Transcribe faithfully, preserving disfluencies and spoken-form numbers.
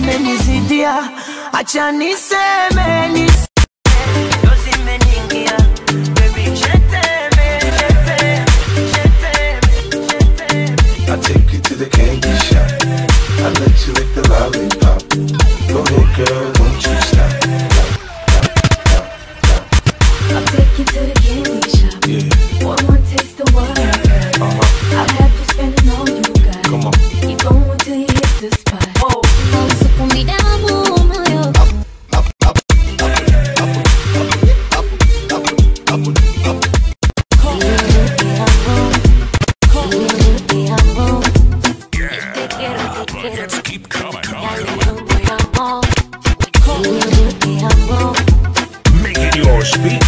imenizidia, acha niseme niseme speak.